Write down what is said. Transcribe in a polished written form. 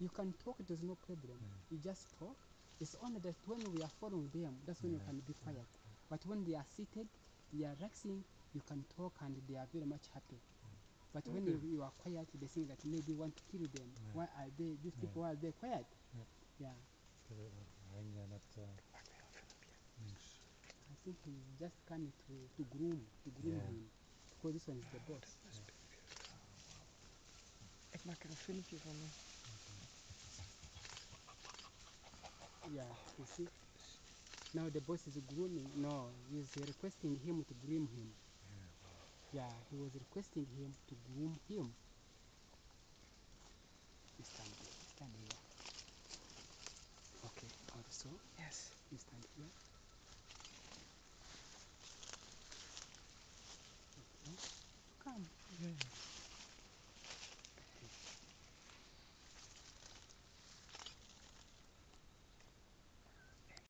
You can talk, there's no problem. Yeah. You just talk. It's only that when we are following them, that's when you can be quiet. But when they are seated, they are relaxing, you can talk and they are very much happy. But when you are quiet, they think that maybe you want to kill them. Why are they, these people, why are they quiet? Yeah. I think we just come to groom him. Because this one is the boss. Ik maak er een filmpje van. Yeah, you see? Now the boss is grooming. No, he's requesting him to groom him. Yeah, he was requesting him to groom him.